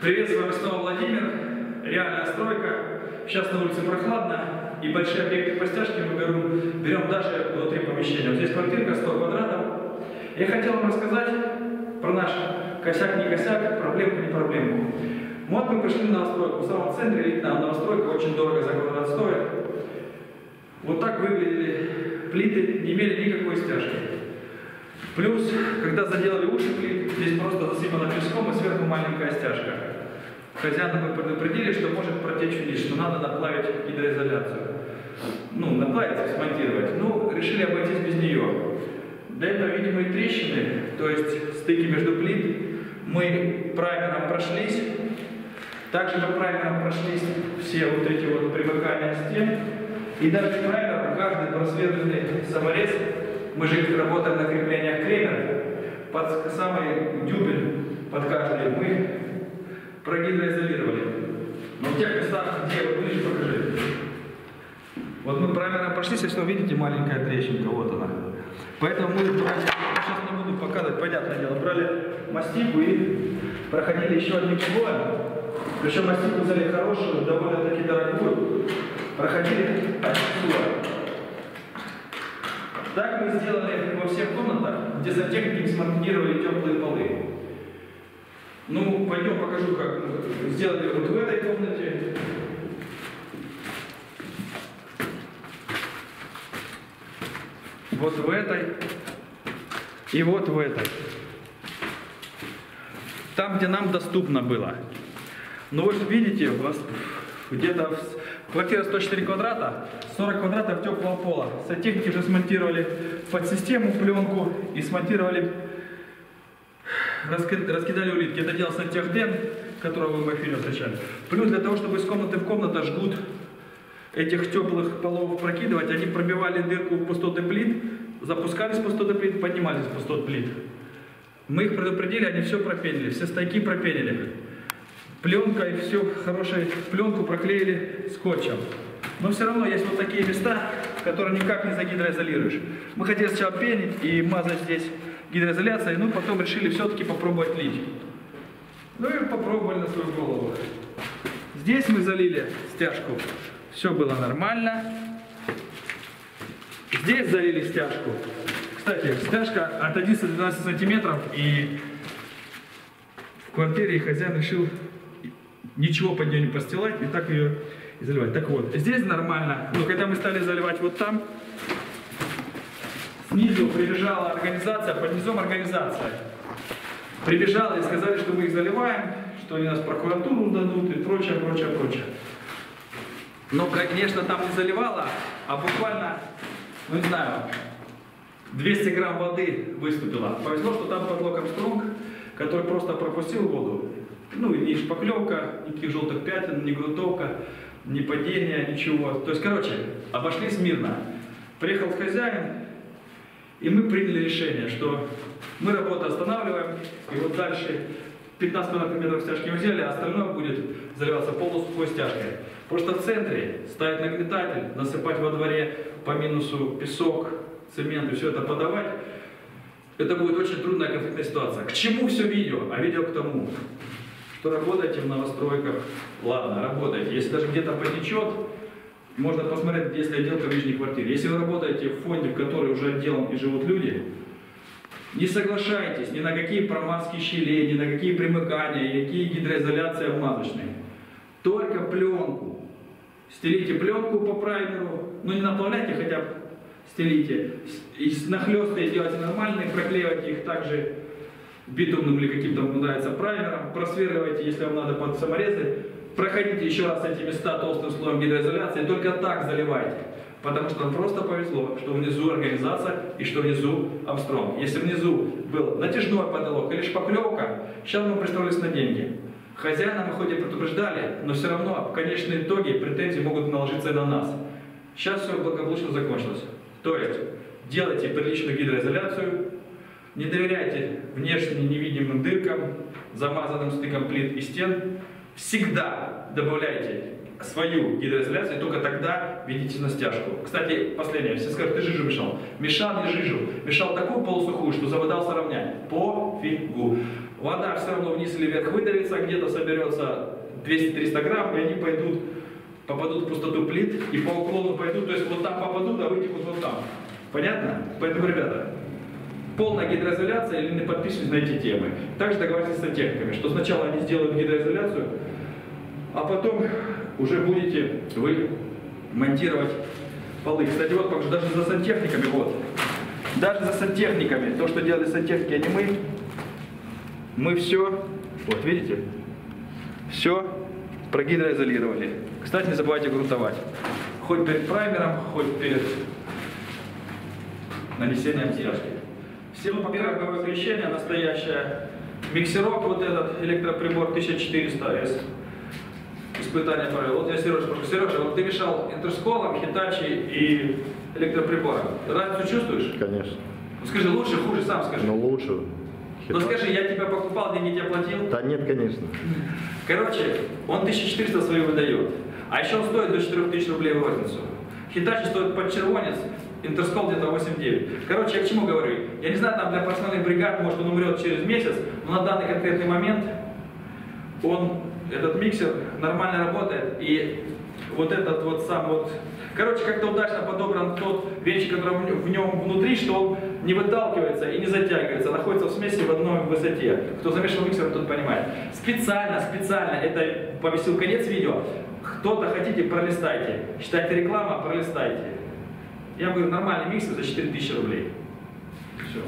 Привет, с вами снова Владимир, реальная стройка. Сейчас на улице прохладно, и большие объекты по стяжке мы берем даже внутри помещения. Вот здесь квартирка 100 квадратов. Я хотел вам рассказать про наш косяк-не косяк, проблемку-не проблемку. Вот мы пришли на новостройку. В самом центре видно, новостройка очень дорого за квадрат стоит. Вот так выглядели плиты, не имели никакой стяжки. Плюс, когда заделали уши плит, здесь просто засыпано песком и сверху маленькая стяжка. Хозяина мы предупредили, что может протечь вниз, что надо наплавить гидроизоляцию. Ну, наплавить, смонтировать. Ну, решили обойтись без нее. Для этого видимые трещины, то есть стыки между плит, мы праймером прошлись. Также мы праймером прошлись все вот эти вот примыкания стен. И даже праймером каждый просверленный саморез, мы же их работаем на креплениях креммер, под самый дюбель, под каждый мы прогидроизолировали. Но в тех местах, где вы будете, покажи. Вот мы праймером пошли, если вы видите, маленькая трещинка, вот она. Поэтому мы сейчас не буду показывать, понятное дело, брали мастику и проходили еще одним слоем. Причем мастику взяли хорошую, довольно-таки дорогую. Проходили один слой. Так мы сделали во всех комнатах, где сантехники смонтировали теплые полы. Ну, пойдем покажу, как мы сделали вот в этой комнате. Вот в этой. И вот в этой. Там, где нам доступно было. Ну вот видите, у вас где-то... Квартира 104 квадрата, 40 квадратов теплого пола. Сантехники уже смонтировали под систему пленку и смонтировали, раскидали улитки. Это делал сантехден, которого вы в эфире встречали. Плюс для того, чтобы из комнаты в комнату жгут этих теплых полов прокидывать, они пробивали дырку в пустоты плит, запускали с пустоты плит, поднимали с пустот плит. Мы их предупредили, они все пропенили, все стойки пропенили. Пленкой все хорошую пленку проклеили скотчем. Но все равно есть вот такие места, которые никак не загидроизолируешь. Мы хотели сначала пенить и мазать здесь гидроизоляцией, но потом решили все-таки попробовать лить. Ну и попробовали на свою голову. Здесь мы залили стяжку. Все было нормально. Здесь залили стяжку. Кстати, стяжка от 11 до 12 сантиметров, и в квартире хозяин решил ничего под нее не постилать и так ее и заливать. Так вот, здесь нормально, но когда мы стали заливать вот там, снизу прибежала организация, под низом организация. Прибежала и сказали, что мы их заливаем, что они нас в прокуратуру дадут и прочее, прочее, прочее. Но, конечно, там не заливала, а буквально, ну не знаю, 200 грамм воды выступила. Повезло, что там подлог Армстронг, который просто пропустил воду. Ну, ни шпаклевка, никаких желтых пятен, ни грунтовка, ни падения, ничего. То есть, короче, обошлись мирно. Приехал хозяин, и мы приняли решение, что мы работу останавливаем, и вот дальше 15 км стяжки взяли, а остальное будет заливаться полусухой стяжкой. Просто в центре ставить нагнетатель, насыпать во дворе по минусу песок, цемент и все это подавать. Это будет очень трудная конфликтная ситуация. К чему все видео? А видео к тому, что работаете в новостройках, ладно, работайте. Если даже где-то потечет, можно посмотреть, если отделка в нижней квартире. Если вы работаете в фонде, в который уже отделан и живут люди, не соглашайтесь ни на какие промазки щелей, ни на какие примыкания, ни на какие гидроизоляции обмазочные. Только пленку. Стелите пленку по праймеру, но не наплавляйте, хотя бы стелите. И нахлёстые делайте нормальные, проклеивайте их также битумным или каким-то вам нравится праймером, просверливайте, если вам надо, под саморезы, проходите еще раз эти места толстым слоем гидроизоляции, только так заливайте, потому что нам просто повезло, что внизу организация и что внизу Армстронг. Если внизу был натяжной потолок или шпаклевка, сейчас мы пристроились на деньги. Хозяина мы хоть и предупреждали, но все равно в конечном итоге претензии могут наложиться и на нас. Сейчас все благополучно закончилось. То есть делайте приличную гидроизоляцию, не доверяйте внешне невидимым дыркам, замазанным стыком плит и стен. Всегда добавляйте свою гидроизоляцию, только тогда ведите на стяжку. Кстати, последнее. Все скажут, ты жижу мешал. Мешал не жижу. Мешал такую полусухую, что заводался равнять. Пофигу. вода все равно вниз или вверх выдавится, где-то соберется 200-300 грамм, и они пойдут, попадут в пустоту плит, и по уклону пойдут, то есть вот там попадут, а вытекут вот там. Понятно? Поэтому, ребята, полная гидроизоляция или не подписывайтесь на эти темы. Также договоритесь с сантехниками, что сначала они сделают гидроизоляцию, а потом уже будете вы монтировать полы. Кстати, вот даже за сантехниками, вот. Даже за сантехниками, то, что делали сантехники, а не мы, все, вот видите, все прогидроизолировали. Кстати, не забывайте грунтовать. Хоть перед праймером, хоть перед нанесением стяжки. Всего пограбовое освещение настоящее. Миксерок вот этот, электроприбор 1400S. Испытание провел. Вот я Сережа, вот ты мешал Интерсколом, Хитачи и электроприбором. Разницу чувствуешь? Конечно. Ну, скажи, лучше, хуже, сам скажи. Ну лучше. Ну скажи, я тебя покупал, деньги тебе платил? Да нет, конечно. Короче, он 1400 свои выдает. А еще он стоит до 4000 рублей в розницу. Хитачи стоит под червонец, Интерскол где-то 8-9. Короче, я к чему говорю? Я не знаю, там для профессиональных бригад, может, он умрет через месяц, но на данный конкретный момент он, этот миксер, нормально работает. И вот этот вот сам вот... Короче, как-то удачно подобран тот вещь, который в нем внутри, что он не выталкивается и не затягивается, находится в смеси в одной высоте. Кто замешал миксер, тот понимает. Специально, это повесил конец видео. Кто-то хотите, пролистайте. Считайте реклама, пролистайте. Я говорю, нормальный миксер за 4000 рублей. Все.